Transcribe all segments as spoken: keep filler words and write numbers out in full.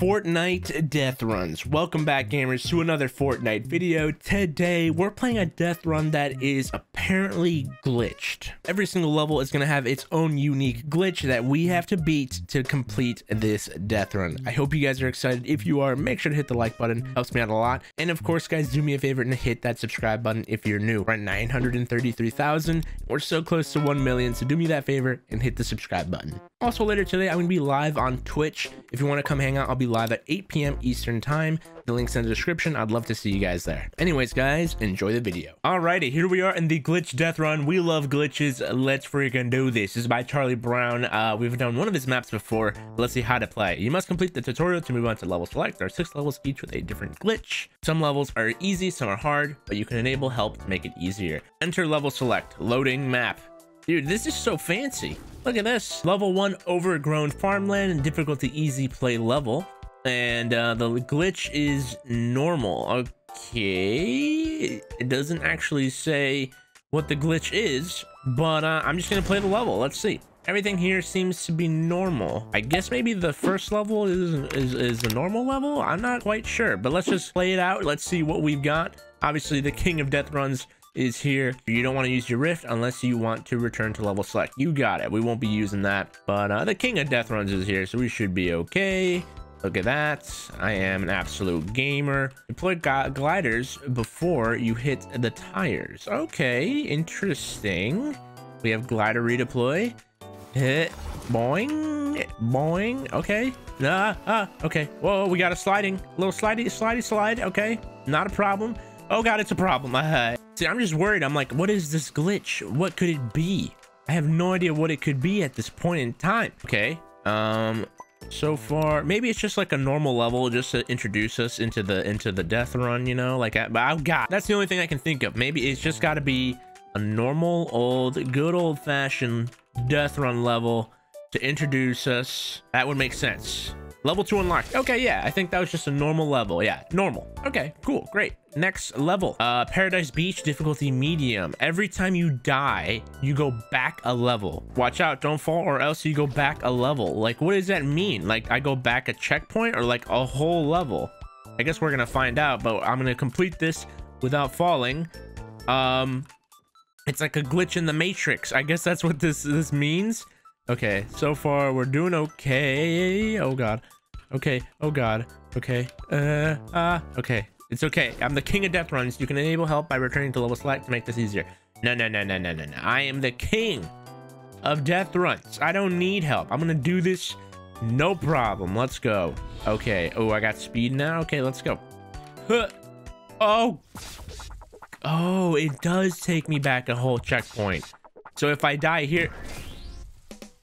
Fortnite death runs. Welcome back, gamers, to another Fortnite video. Today we're playing a death run that is apparently glitched. Every single level is going to have its own unique glitch that we have to beat to complete this death run. I hope you guys are excited. If you are, make sure to hit the like button, helps me out a lot. And of course, guys, do me a favor and hit that subscribe button if you're new. We're at nine hundred thirty-three thousand. We're so close to one million, so do me that favor and hit the subscribe button. Also, later today I'm going to be live on Twitch. If you want to come hang out, I'll be live at eight p m Eastern time. The link's in the description. I'd love to see you guys there. Anyways, guys, enjoy the video. Alrighty, here we are in the glitch death run. We love glitches. Let's freaking do this. This is by Charlie Brown. Uh, we've done one of his maps before. Let's see how to play. You must complete the tutorial to move on to level select. There are six levels, each with a different glitch. Some levels are easy, some are hard, but you can enable help to make it easier. Enter level select. Loading map. Dude, this is so fancy. Look at this. Level one, overgrown farmland, and difficulty easy play level. And uh, the glitch is normal. Okay. It doesn't actually say what the glitch is, but uh, I'm just going to play the level. Let's see. Everything here seems to be normal. I guess maybe the first level is, is, is the normal level. I'm not quite sure, but let's just play it out. Let's see what we've got. Obviously, the king of death runs is here. You don't want to use your rift unless you want to return to level select. You got it. We won't be using that, but uh the king of death runs is here, so we should be okay. Look at that. I am an absolute gamer. Deploy gliders before you hit the tires. Okay, interesting. We have glider redeploy. Hit. Boing boing. Okay. Nah. Uh, okay. Whoa, we got a sliding, a little slidey slidey slide. Okay, not a problem. Oh god, it's a problem. Uh, see, I'm just worried. I'm like, what is this glitch? What could it be? I have no idea what it could be at this point in time. Okay. Um, so far, maybe it's just like a normal level just to introduce us into the into the death run, you know, like, but I've got, that's the only thing I can think of. Maybe it's just got to be a normal old, good old fashioned death run level to introduce us. That would make sense. Level two unlocked. Okay, yeah, I think that was just a normal level. Yeah, normal. Okay, cool, great. Next level, uh, Paradise Beach, difficulty medium. Every time you die, you go back a level. Watch out, don't fall or else you go back a level. Like, what does that mean? Like, I go back a checkpoint or like a whole level? I guess we're gonna find out, but I'm gonna complete this without falling. Um, it's like a glitch in the Matrix. I guess that's what this this means. Okay, so far we're doing okay. Oh god. Okay. Oh god. Okay. Uh. Ah. Uh, okay. It's okay. I'm the king of death runs. You can enable help by returning to level select to make this easier. No. No. No. No. No. No. No. I am the king of death runs. I don't need help. I'm gonna do this. No problem. Let's go. Okay. Oh, I got speed now. Okay. Let's go. Huh. Oh. Oh. It does take me back a whole checkpoint. So if I die here.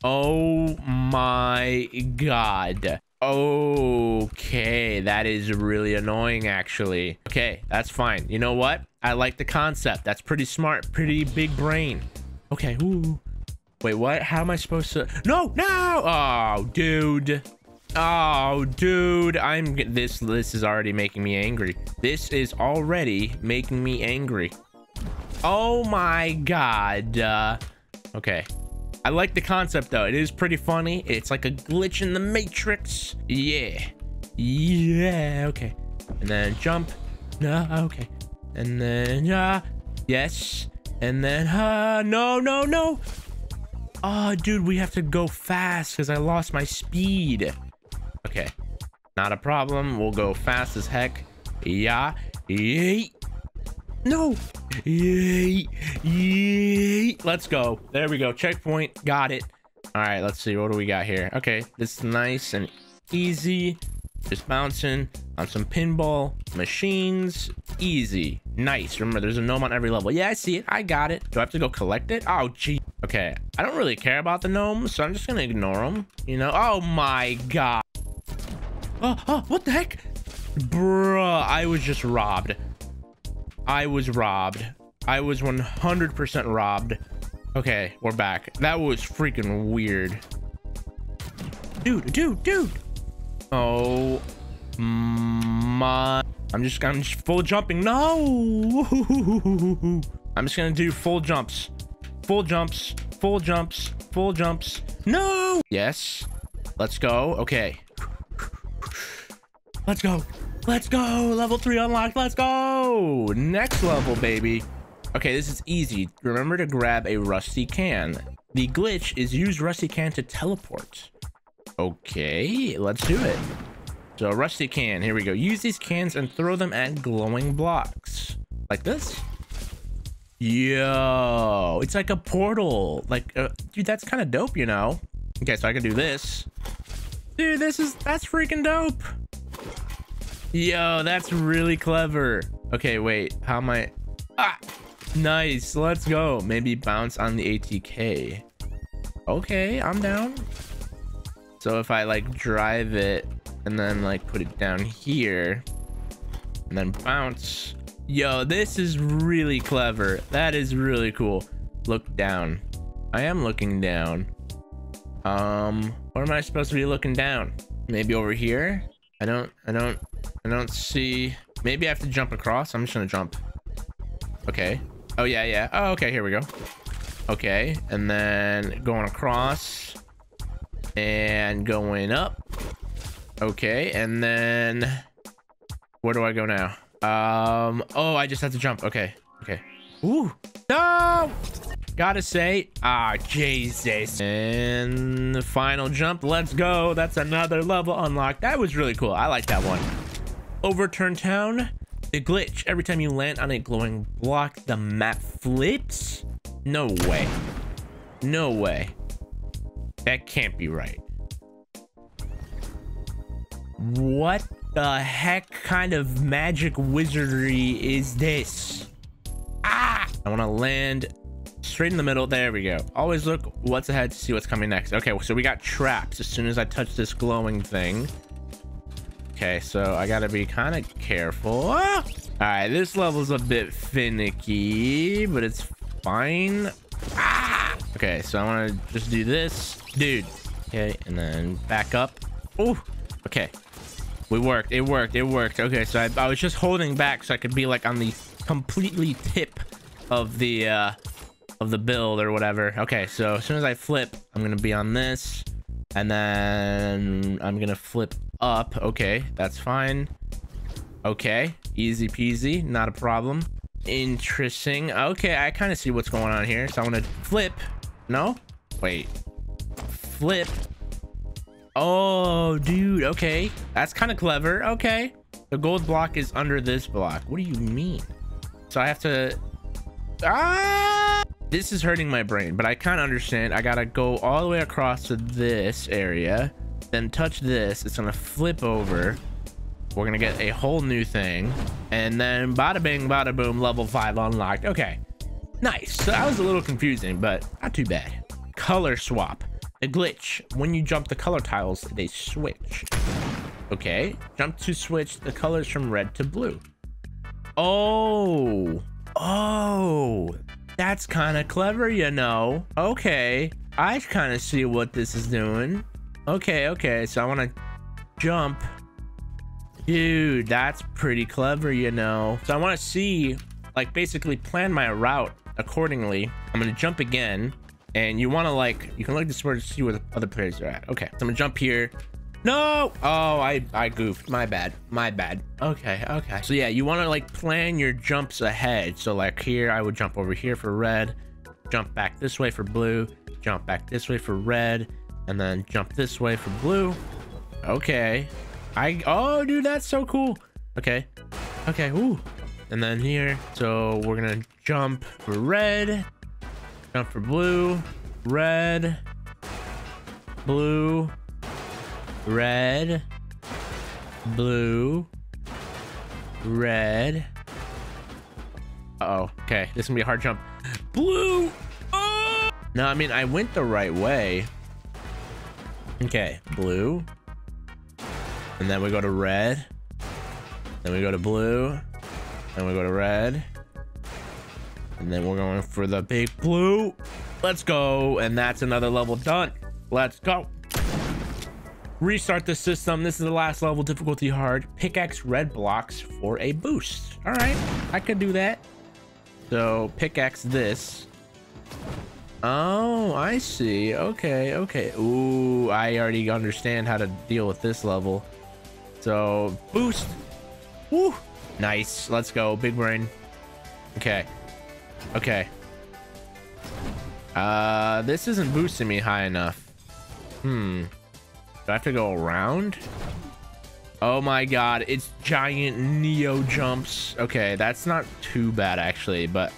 Oh my god. Okay, that is really annoying actually. Okay, that's fine. You know what, I like the concept. That's pretty smart, pretty big brain. Okay. Ooh. Wait, what? How am I supposed to? No, no. Oh dude, oh dude, i'm this this is already making me angry. This is already making me angry. Oh my god. Uh, okay, I like the concept though. It is pretty funny. It's like a glitch in the Matrix. Yeah. Yeah. Okay. And then jump. No. Okay. And then uh, yes. And then uh, no, no, no. Oh, dude, we have to go fast because I lost my speed. Okay. Not a problem. We'll go fast as heck. Yeah. Yeah. No. Yay. Yay. Let's go. There we go. Checkpoint. Got it. All right, let's see. What do we got here? Okay, this is nice and easy. Just bouncing on some pinball machines. Easy. Nice. Remember, there's a gnome on every level. Yeah, I see it. I got it. Do I have to go collect it? Oh, gee. Okay, I don't really care about the gnomes, so I'm just gonna ignore them. You know? Oh my god. Oh, oh, what the heck? Bruh, I was just robbed. I was robbed. I was one hundred percent robbed. Okay, we're back. That was freaking weird. Dude, dude, dude. Oh my. I'm just gonna full jumping. No. I'm just gonna do full jumps. Full jumps. Full jumps. Full jumps. No. Yes. Let's go. Okay. Let's go. Let's go. Level three unlocked. Let's go. Next level, baby. Okay, this is easy. Remember to grab a rusty can. The glitch is use rusty can to teleport. Okay, let's do it. So rusty can, here we go. Use these cans and throw them at glowing blocks. Like this? Yo, it's like a portal. Like, uh, dude, that's kind of dope, you know? Okay, so I can do this. Dude, this is, that's freaking dope. Yo, that's really clever. Okay, wait, how am I? Ah, nice, let's go. Maybe bounce on the A T K. Okay, I'm down. So if I like drive it and then like put it down here and then bounce. Yo, this is really clever. That is really cool. Look down. I am looking down. Um, where am I supposed to be looking down? Maybe over here? I don't, I don't, I don't see. Maybe I have to jump across. I'm just gonna jump. Okay. Oh yeah, yeah. Oh, okay, here we go. Okay, and then going across and going up. Okay, and then where do I go now? Um, oh, I just have to jump. Okay, okay. Ooh, no! Gotta say, ah, Jesus. And the final jump, let's go. That's another level unlocked. That was really cool. I like that one. Overturn Town, the glitch. Every time you land on a glowing block, the map flips. No way. No way. That can't be right. What the heck kind of magic wizardry is this? Ah! I want to land straight in the middle. There we go. Always look what's ahead to see what's coming next. Okay, so we got traps as soon as I touch this glowing thing. Okay, so I gotta be kind of careful. Ah! All right, this level's a bit finicky, but it's fine. Ah! Okay, so I want to just do this, dude. Okay, and then back up. Oh, okay. We worked. It worked. It worked. Okay, so I, I was just holding back so I could be like on the completely tip of the uh, of the build or whatever. Okay, so as soon as I flip, I'm gonna be on this, and then I'm gonna flip up. Okay, that's fine. Okay, easy peasy, not a problem. Interesting. Okay, I kind of see what's going on here. So I want to flip. No, wait, flip. Oh, dude. Okay, that's kind of clever. Okay, the gold block is under this block. What do you mean? So I have to, ah, this is hurting my brain, but I kind of understand. I gotta go all the way across to this area, then touch this. It's gonna flip over. We're gonna get a whole new thing, and then bada bing bada boom, level five unlocked. Okay, nice. So that was a little confusing, but not too bad. Color swap, a glitch. When you jump, the color tiles, they switch. Okay, jump to switch the colors from red to blue. Oh, oh, that's kind of clever, you know. Okay, I kind of see what this is doing. Okay, okay, so I want to jump. Dude, that's pretty clever, you know. So I want to see, like, basically plan my route accordingly. I'm going to jump again. And you want to, like, you can look this way to see where the other players are at. Okay, so I'm gonna jump here. No, oh, I I goofed. My bad, my bad. Okay, okay. So yeah, you want to like plan your jumps ahead. So like here, I would jump over here for red, jump back this way for blue, jump back this way for red, and then jump this way for blue. Okay, I oh dude, that's so cool. Okay, okay. Ooh, and then here, so we're gonna jump for red. Jump for blue, red, blue, red, blue, red. Uh oh, okay, this is gonna be a hard jump. Blue. Oh! No, I mean I went the right way. Okay, blue, and then we go to red, then we go to blue, then we go to red. And then we're going for the big blue. Let's go. And that's another level done. Let's go. Restart the system. This is the last level, difficulty hard. Pickaxe red blocks for a boost. All right, I could do that. So pickaxe this. Oh, I see. Okay, okay. Ooh, I already understand how to deal with this level. So boost. Woo. Nice. Let's go. Big brain. Okay. Okay. Uh, this isn't boosting me high enough. Hmm. Do I have to go around? Oh my god, it's giant Neo jumps. Okay, that's not too bad actually, but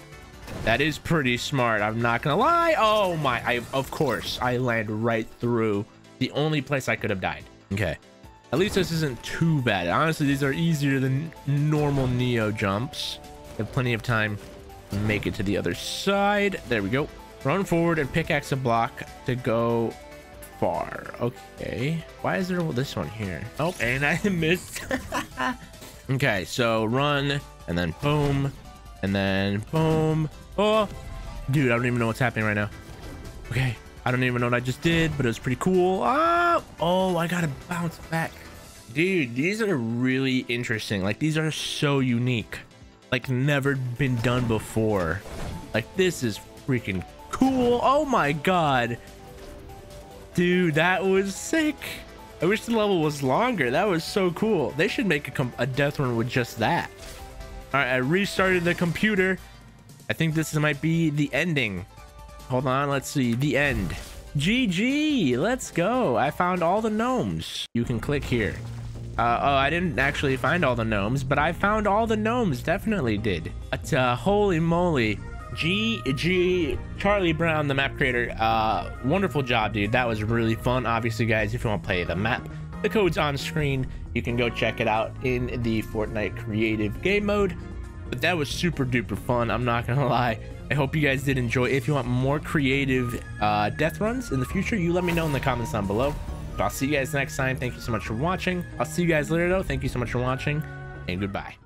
that is pretty smart. I'm not gonna lie. Oh my, I, of course, I land right through the only place I could have died. Okay. At least this isn't too bad. Honestly, these are easier than normal Neo jumps. I have plenty of time to make it to the other side. There we go. Run forward and pickaxe a block to go far. Okay. Why is there this one here? Oh, and I missed. Okay, so run and then boom and then boom. Oh, dude, I don't even know what's happening right now. Okay. I don't even know what I just did, but it was pretty cool. Oh, oh, I gotta bounce back. Dude, these are really interesting. Like, these are so unique. Like, never been done before. Like, this is freaking cool. Oh my god. Dude, that was sick. I wish the level was longer. That was so cool. They should make a, com a death run with just that. All right, I restarted the computer. I think this might be the ending. Hold on, let's see. The end. G G. Let's go. I found all the gnomes. You can click here. Uh, oh, I didn't actually find all the gnomes, but I found all the gnomes. Definitely did. But uh, holy moly. G G, Charlie Brown, the map creator. Uh, wonderful job, dude. That was really fun. Obviously, guys, if you want to play the map, the code's on screen. You can go check it out in the Fortnite creative game mode. But that was super duper fun. I'm not gonna lie. I hope you guys did enjoy. If you want more creative uh, death runs in the future, you let me know in the comments down below. But I'll see you guys next time. Thank you so much for watching. I'll see you guys later, though. Thank you so much for watching, and goodbye.